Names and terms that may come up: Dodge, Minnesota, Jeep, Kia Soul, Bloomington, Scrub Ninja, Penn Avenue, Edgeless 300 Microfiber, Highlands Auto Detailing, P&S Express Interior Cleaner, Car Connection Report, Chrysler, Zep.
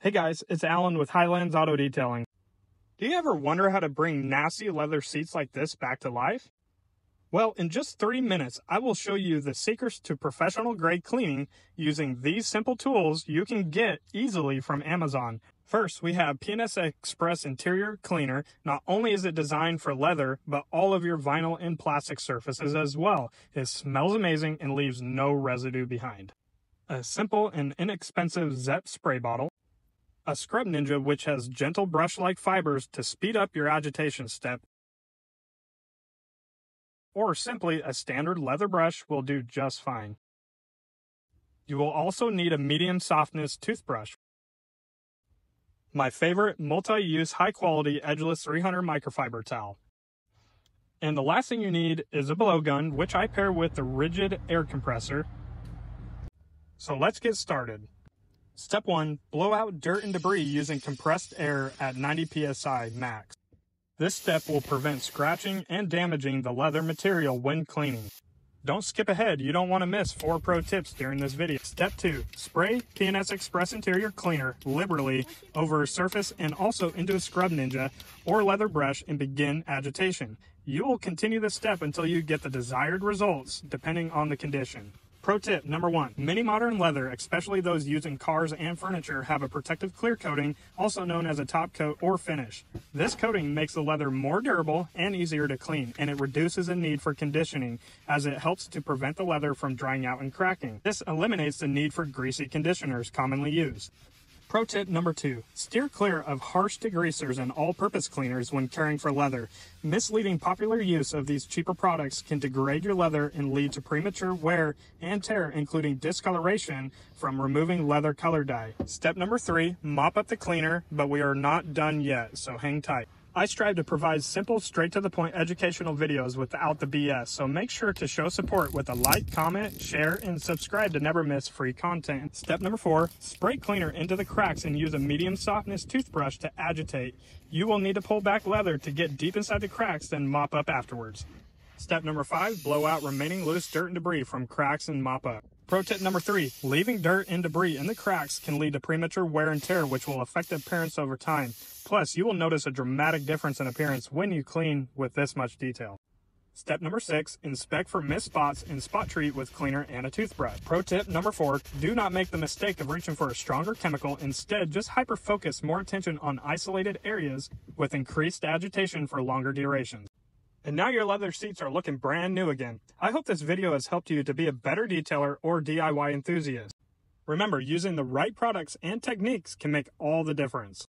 Hey guys, it's Alan with Highlands Auto Detailing. Do you ever wonder how to bring nasty leather seats like this back to life? Well, in just 30 minutes, I will show you the secrets to professional grade cleaning using these simple tools you can get easily from Amazon. First, we have P&S Express Interior Cleaner. Not only is it designed for leather, but all of your vinyl and plastic surfaces as well. It smells amazing and leaves no residue behind. A simple and inexpensive Zep spray bottle. A Scrub Ninja, which has gentle brush-like fibers to speed up your agitation step, or simply a standard leather brush will do just fine. You will also need a medium softness toothbrush. My favorite multi-use high-quality Edgeless 300 Microfiber towel. And the last thing you need is a blowgun, which I pair with the rigid air compressor. So let's get started. Step 1, blow out dirt and debris using compressed air at 90 psi max. This step will prevent scratching and damaging the leather material when cleaning. Don't skip ahead, you don't want to miss 4 pro tips during this video. Step 2, spray P&S Express Interior Cleaner liberally over a surface and also into a Scrub Ninja or leather brush and begin agitation. You will continue this step until you get the desired results depending on the condition. Pro tip number 1. Many modern leather, especially those used in cars and furniture, have a protective clear coating, also known as a top coat or finish. This coating makes the leather more durable and easier to clean, and it reduces the need for conditioning, as it helps to prevent the leather from drying out and cracking. This eliminates the need for greasy conditioners commonly used. Pro tip number 2. Steer clear of harsh degreasers and all-purpose cleaners when caring for leather. Misleading popular use of these cheaper products can degrade your leather and lead to premature wear and tear, including discoloration from removing leather color dye. Step number 3. Mop up the cleaner, but we are not done yet, so hang tight. I strive to provide simple, straight-to-the-point educational videos without the BS, so make sure to show support with a like, comment, share, and subscribe to never miss free content. Step number 4, spray cleaner into the cracks and use a medium softness toothbrush to agitate. You will need to pull back leather to get deep inside the cracks, then mop up afterwards. Step number 5, blow out remaining loose dirt and debris from cracks and mop up. Pro tip number 3, leaving dirt and debris in the cracks can lead to premature wear and tear, which will affect appearance over time. Plus, you will notice a dramatic difference in appearance when you clean with this much detail. Step number 6, inspect for missed spots and spot treat with cleaner and a toothbrush. Pro tip number 4, do not make the mistake of reaching for a stronger chemical. Instead, just hyper-focus more attention on isolated areas with increased agitation for longer durations. And now your leather seats are looking brand new again. I hope this video has helped you to be a better detailer or DIY enthusiast. Remember, using the right products and techniques can make all the difference.